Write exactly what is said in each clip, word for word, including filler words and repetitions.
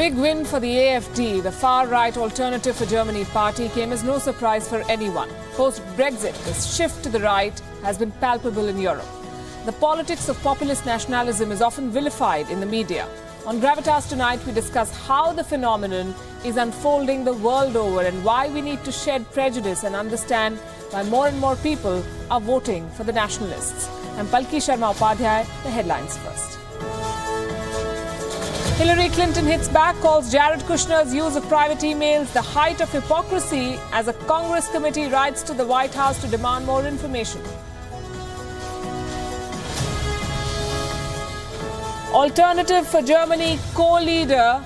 big win for the A F D, the far-right Alternative for Germany party, came as no surprise for anyone. Post-Brexit, this shift to the right has been palpable in Europe. The politics of populist nationalism is often vilified in the media. On Gravitas tonight, we discuss how the phenomenon is unfolding the world over and why we need to shed prejudice and understand why more and more people are voting for the nationalists. I'm Palki Sharma Upadhyay, the headlines first. Hillary Clinton hits back, calls Jared Kushner's use of private emails the height of hypocrisy as a Congress committee rides to the White House to demand more information. Alternative for Germany co-leader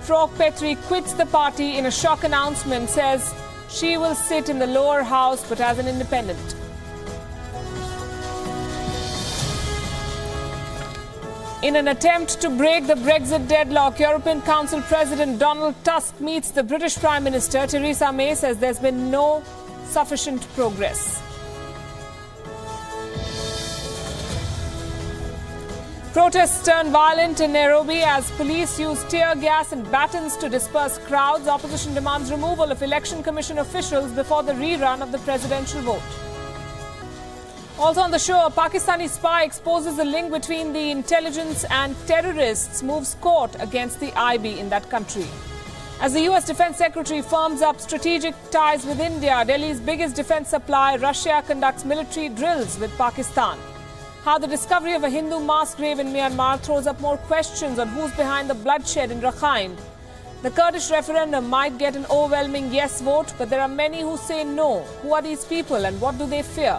Frauke Petry quits the party in a shock announcement, says she will sit in the lower house but as an independent. In an attempt to break the Brexit deadlock, European Council President Donald Tusk meets the British Prime Minister. Theresa May says there's been no sufficient progress. Protests turn violent in Nairobi as police use tear gas and batons to disperse crowds. Opposition demands removal of election commission officials before the rerun of the presidential vote. Also on the show, a Pakistani spy exposes the link between the intelligence and terrorists, moves court against the I B in that country. As the U S Defense Secretary firms up strategic ties with India, Delhi's biggest defense supplier, Russia, conducts military drills with Pakistan. How the discovery of a Hindu mass grave in Myanmar throws up more questions on who's behind the bloodshed in Rakhine. The Kurdish referendum might get an overwhelming yes vote, but there are many who say no. Who are these people and what do they fear?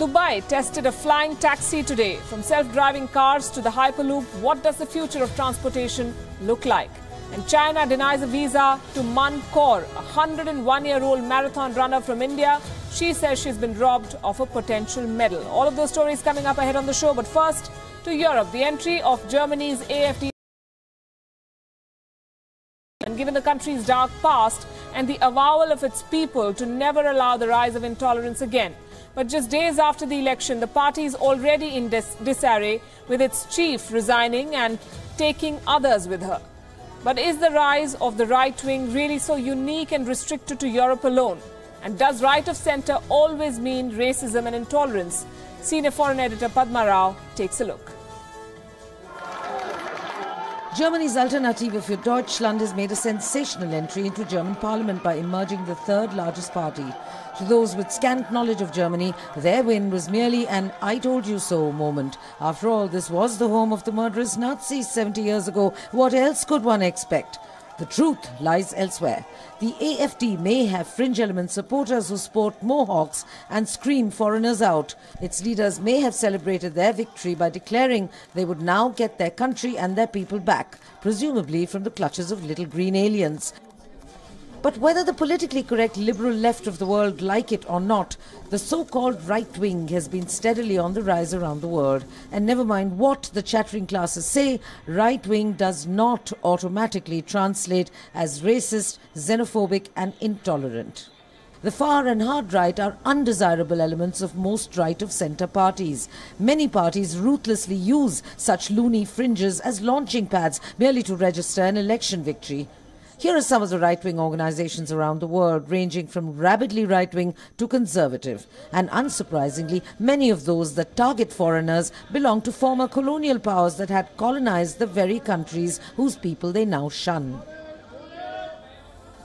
Dubai tested a flying taxi today. From self-driving cars to the Hyperloop, what does the future of transportation look like? And China denies a visa to Man Kaur, a one hundred one-year-old marathon runner from India. She says she's been robbed of a potential medal. All of those stories coming up ahead on the show. But first, to Europe. The entry of Germany's A F D, and given the country's dark past and the avowal of its people to never allow the rise of intolerance again. But just days after the election, the party is already in dis disarray, with its chief resigning and taking others with her. But is the rise of the right wing really so unique and restricted to Europe alone? And does right of centre always mean racism and intolerance? Senior foreign editor Padma Rao takes a look. Germany's Alternative für Deutschland has made a sensational entry into German parliament by emerging the third largest party. To those with scant knowledge of Germany, their win was merely an "I told you so" moment. After all, this was the home of the murderous Nazis seventy years ago. What else could one expect? The truth lies elsewhere. The A F D may have fringe element supporters who sport mohawks and scream foreigners out. Its leaders may have celebrated their victory by declaring they would now get their country and their people back, presumably from the clutches of little green aliens. But whether the politically correct liberal left of the world like it or not, the so-called right wing has been steadily on the rise around the world. And never mind what the chattering classes say, right wing does not automatically translate as racist, xenophobic and intolerant. The far and hard right are undesirable elements of most right-of-centre parties. Many parties ruthlessly use such loony fringes as launching pads merely to register an election victory. Here are some of the right-wing organisations around the world, ranging from rabidly right-wing to conservative. And unsurprisingly, many of those that target foreigners belong to former colonial powers that had colonised the very countries whose people they now shun.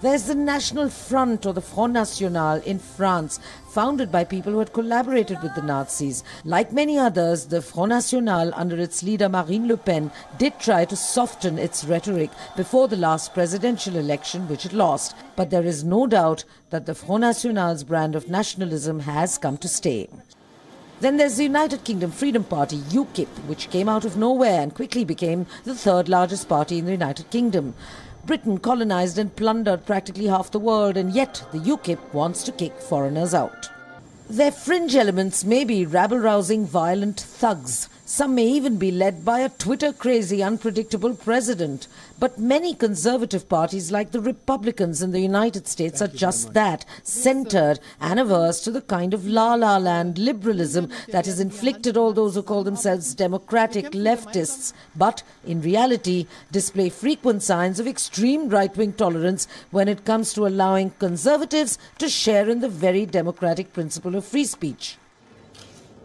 There's the National Front, or the Front National, in France, founded by people who had collaborated with the Nazis. Like many others, the Front National, under its leader Marine Le Pen, did try to soften its rhetoric before the last presidential election, which it lost. But there is no doubt that the Front National's brand of nationalism has come to stay. Then there's the United Kingdom Freedom Party, U KIP, which came out of nowhere and quickly became the third largest party in the United Kingdom. Britain colonized and plundered practically half the world, and yet the U KIP wants to kick foreigners out. Their fringe elements may be rabble-rousing, violent thugs, Some may even be led by a Twitter-crazy, unpredictable president. But many conservative parties, like the Republicans in the United States, Thank are just that, centered and averse to the kind of la-la land liberalism that has inflicted all those who call themselves democratic leftists, but in reality display frequent signs of extreme right-wing tolerance when it comes to allowing conservatives to share in the very democratic principle of free speech.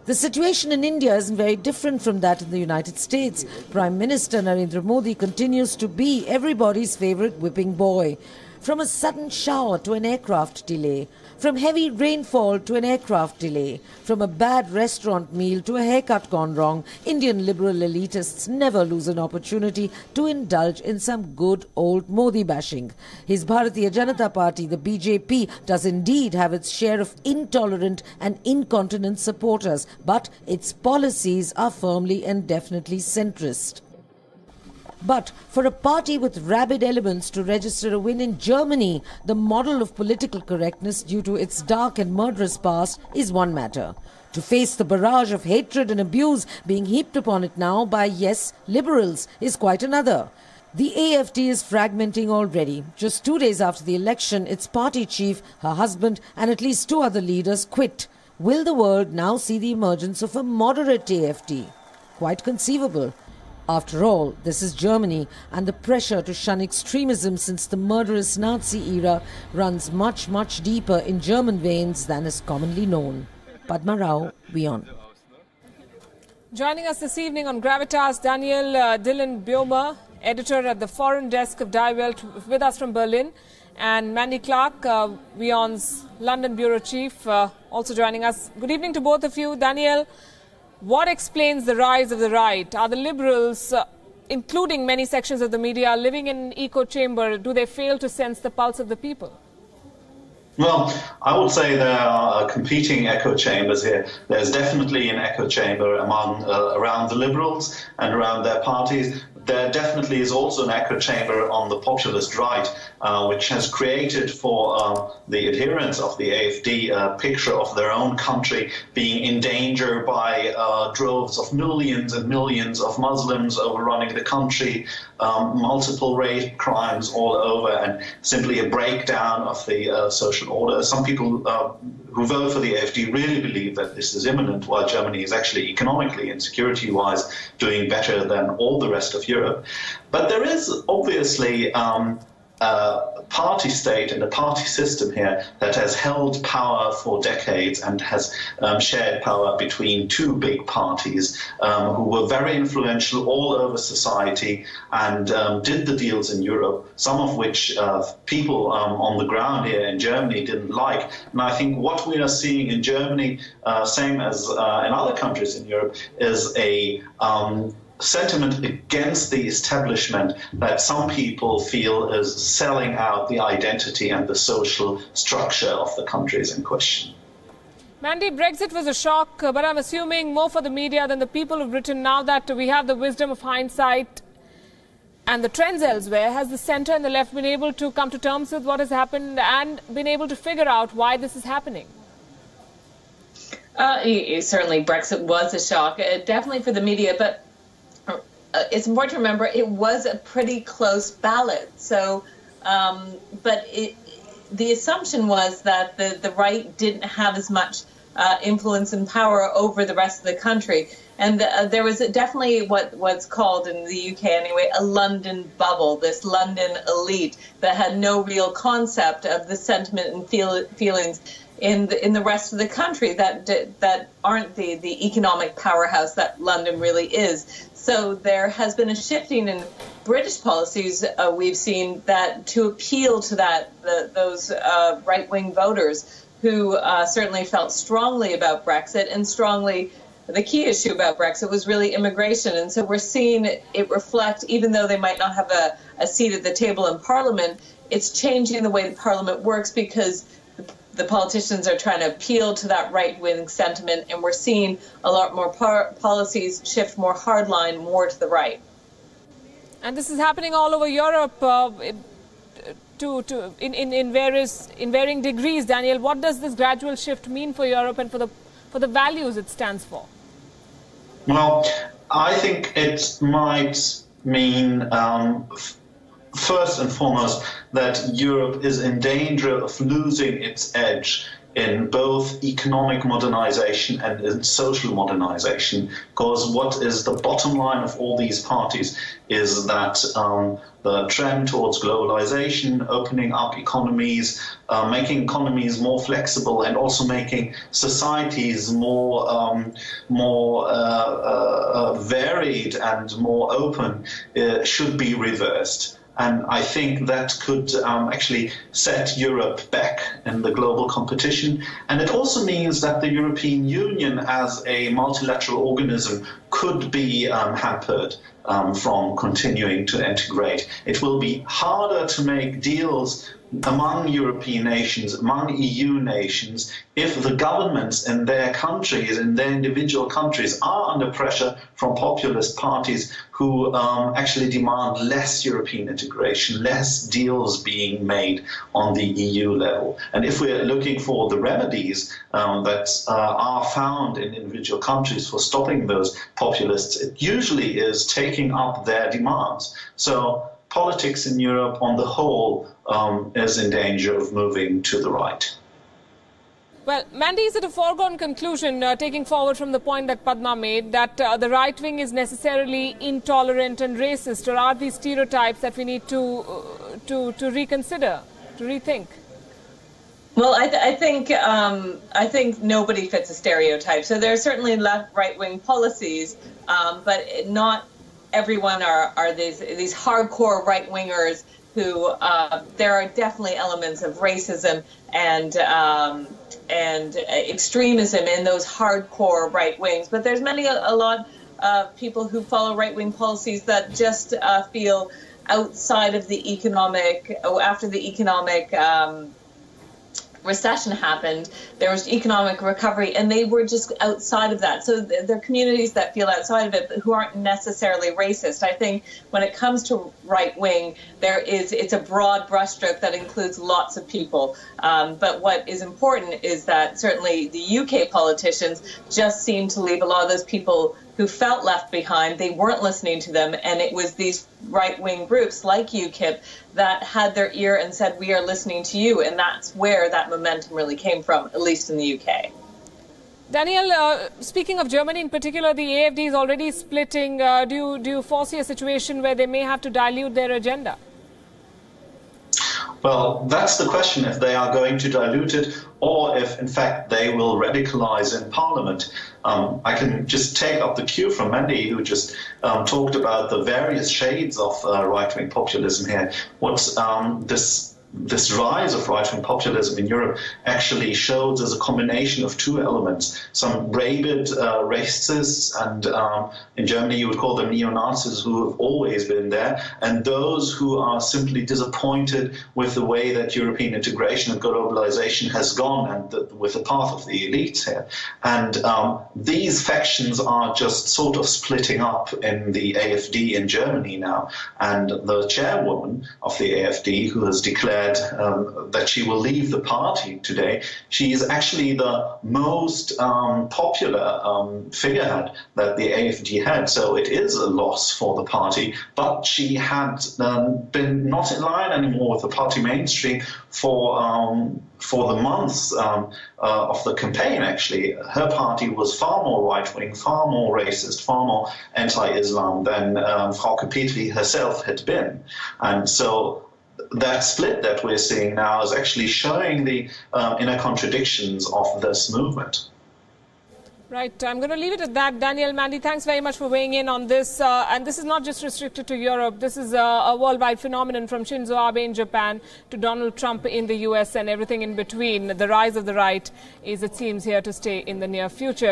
The situation in India isn't very different from that in the United States. Prime Minister Narendra Modi continues to be everybody's favorite whipping boy. From a sudden shower to an aircraft delay, from heavy rainfall to an aircraft delay, from a bad restaurant meal to a haircut gone wrong, Indian liberal elitists never lose an opportunity to indulge in some good old Modi bashing. His Bharatiya Janata Party, the B J P, does indeed have its share of intolerant and incontinent supporters, but its policies are firmly and definitely centrist. But for a party with rabid elements to register a win in Germany, the model of political correctness due to its dark and murderous past is one matter. To face the barrage of hatred and abuse being heaped upon it now by, yes, liberals is quite another. The A F D is fragmenting already. Just two days after the election, its party chief, her husband and at least two other leaders quit. Will the world now see the emergence of a moderate A F D? Quite conceivable. After all, this is Germany, and the pressure to shun extremism since the murderous Nazi era runs much, much deeper in German veins than is commonly known. Padma Rao, WION. Joining us this evening on Gravitas, Daniel uh, Dylan Böhmer, editor at the foreign desk of Die Welt, with us from Berlin, and Mandy Clark, uh, WION's London bureau chief, uh, also joining us. Good evening to both of you. Daniel, what explains the rise of the right? Are the liberals, uh, including many sections of the media, living in an echo chamber? Do they fail to sense the pulse of the people? Well, I would say there are competing echo chambers here. There's definitely an echo chamber among uh, around the liberals and around their parties. There definitely is also an echo chamber on the populist right, uh, which has created for um, the adherents of the A F D a picture of their own country being in danger by uh, droves of millions and millions of Muslims overrunning the country, um, multiple rape crimes all over, and simply a breakdown of the uh, social order. Some people uh, who vote for the A F D really believe that this is imminent, while Germany is actually economically and security-wise doing better than all the rest of Europe. Europe. But there is obviously um, a party state and a party system here that has held power for decades and has um, shared power between two big parties um, who were very influential all over society and um, did the deals in Europe, some of which uh, people um, on the ground here in Germany didn't like. And I think what we are seeing in Germany, uh, same as uh, in other countries in Europe, is a um, sentiment against the establishment that some people feel is selling out the identity and the social structure of the countries in question. Mandy, Brexit was a shock, but I'm assuming more for the media than the people of Britain. Now that we have the wisdom of hindsight and the trends elsewhere, has the centre and the left been able to come to terms with what has happened and been able to figure out why this is happening? Uh, certainly, Brexit was a shock, uh, definitely for the media, but Uh, it's important to remember it was a pretty close ballot. So, um, but it, the assumption was that the, the right didn't have as much uh, influence and power over the rest of the country. And the, uh, there was a, definitely what, what's called in the U K anyway, a London bubble, this London elite that had no real concept of the sentiment and feel, feelings in the, in the rest of the country that, that aren't the, the economic powerhouse that London really is. So there has been a shifting in British policies. Uh, we've seen that to appeal to that the, those uh, right-wing voters who uh, certainly felt strongly about Brexit, and strongly the key issue about Brexit was really immigration. And so we're seeing it reflect, even though they might not have a, a seat at the table in Parliament, it's changing the way the Parliament works because the politicians are trying to appeal to that right-wing sentiment, and we're seeing a lot more par policies shift more hardline, more to the right. And this is happening all over Europe, uh, to, to, in, in, in various, in varying degrees. Daniel, what does this gradual shift mean for Europe and for the for the values it stands for? Well, I think it might mean, um, first and foremost, that Europe is in danger of losing its edge in both economic modernization and in social modernization, because what is the bottom line of all these parties is that um, the trend towards globalization, opening up economies, uh, making economies more flexible, and also making societies more um, more uh, uh, varied and more open uh, should be reversed. And I think that could um, actually set Europe back in the global competition. And it also means that the European Union as a multilateral organism could be um, hampered um, from continuing to integrate. It will be harder to make deals among European nations, among E U nations, if the governments in their countries, in their individual countries, are under pressure from populist parties who um, actually demand less European integration, less deals being made on the E U level. And if we're looking for the remedies um, that uh, are found in individual countries for stopping those populists, it usually is taking up their demands. So politics in Europe on the whole um, is in danger of moving to the right. Well, Mandy, is it a foregone conclusion, uh, taking forward from the point that Padma made, that uh, the right wing is necessarily intolerant and racist, or are these stereotypes that we need to, uh, to, to reconsider, to rethink? Well, I, th I think um, I think nobody fits a stereotype. So there are certainly left, right-wing policies, um, but not everyone are, are these these hardcore right-wingers who uh, there are definitely elements of racism and um, and extremism in those hardcore right wings. But there's many a lot of people who follow right-wing policies that just uh, feel outside of the economic, after the economic um, recession happened, there was economic recovery, and they were just outside of that. So there are communities that feel outside of it, but who aren't necessarily racist. I think when it comes to right wing, there is it's a broad brushstroke that includes lots of people. Um, but what is important is that certainly the U K politicians just seem to leave a lot of those people who felt left behind. They weren't listening to them, and it was these right-wing groups like UKIP that had their ear and said, we are listening to you, and that's where that momentum really came from, at least in the U K. Daniel, uh, speaking of Germany in particular, the A F D is already splitting. Uh, do, you, do you foresee a situation where they may have to dilute their agenda? Well, that's the question, if they are going to dilute it or if, in fact, they will radicalize in Parliament. Um, I can just take up the cue from Mandy, who just um, talked about the various shades of uh, right-wing populism here. What um, this this rise of right-wing populism in Europe actually shows is a combination of two elements. Some rabid uh, racists, and um, in Germany you would call them neo-Nazis, who have always been there, and those who are simply disappointed with the way that European integration and globalization has gone, and the, with the path of the elites here. And um, these factions are just sort of splitting up in the A F D in Germany now. And the chairwoman of the A F D, who has declared Um, that she will leave the party today, she is actually the most um, popular um, figurehead that the A F D had. So it is a loss for the party, but she had um, been not in line anymore with the party mainstream for um, for the months um, uh, of the campaign, actually. Her party was far more right-wing, far more racist, far more anti-Islam than um, Frauke Petry herself had been. And so that split that we're seeing now is actually showing the um, inner contradictions of this movement. Right. I'm going to leave it at that. Daniel, Mandy, thanks very much for weighing in on this. Uh, and this is not just restricted to Europe. This is a, a worldwide phenomenon, from Shinzo Abe in Japan to Donald Trump in the U S and everything in between. The rise of the right is, it seems, here to stay in the near future.